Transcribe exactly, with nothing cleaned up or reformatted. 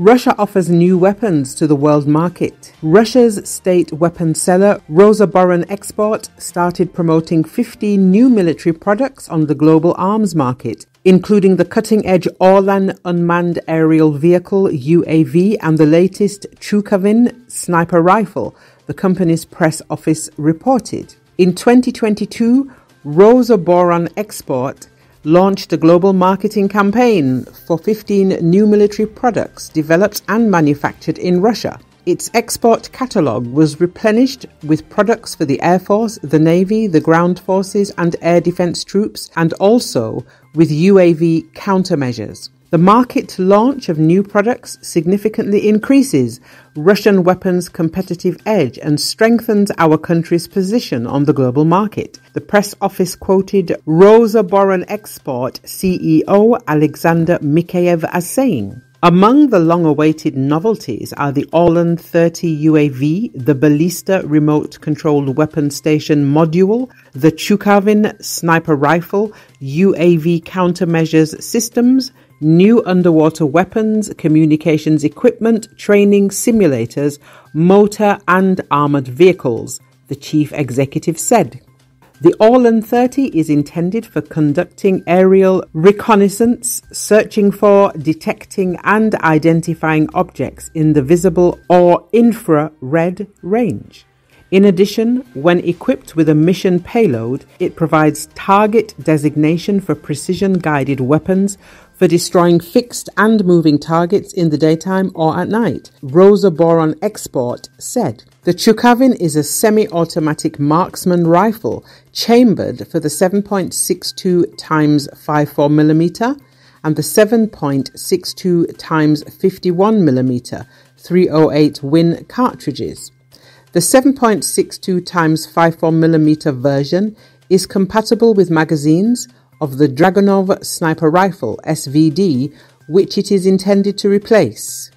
Russia offers new weapons to the world market. Russia's state weapon seller Rosoboronexport started promoting fifteen new military products on the global arms market, including the cutting-edge Orlan unmanned aerial vehicle U A V and the latest Chukavin sniper rifle, the company's press office reported. In twenty twenty-two, Rosoboronexport launched a global marketing campaign for fifteen new military products developed and manufactured in Russia. Its export catalogue was replenished with products for the Air Force, the Navy, the Ground Forces and Air Defence Troops, and also with U A V countermeasures. The market launch of new products significantly increases Russian weapons' competitive edge and strengthens our country's position on the global market. The press office quoted Rosoboronexport C E O Alexander Mikheyev as saying, "Among the long-awaited novelties are the Orlan thirty U A V, the Ballista remote-controlled weapon station module, the Chukavin sniper rifle, U A V countermeasures systems, new underwater weapons, communications equipment, training simulators, motor and armoured vehicles," the chief executive said. The Orlan thirty is intended for conducting aerial reconnaissance, searching for, detecting and identifying objects in the visible or infrared range. In addition, when equipped with a mission payload, it provides target designation for precision-guided weapons for destroying fixed and moving targets in the daytime or at night, Rosoboronexport said. The Chukavin is a semi-automatic marksman rifle chambered for the seven point six two by fifty-four millimeter and the seven point six two by fifty-one millimeter three oh eight Win cartridges. The seven point six two by fifty-four millimeter version is compatible with magazines of the Dragunov sniper rifle S V D, which it is intended to replace.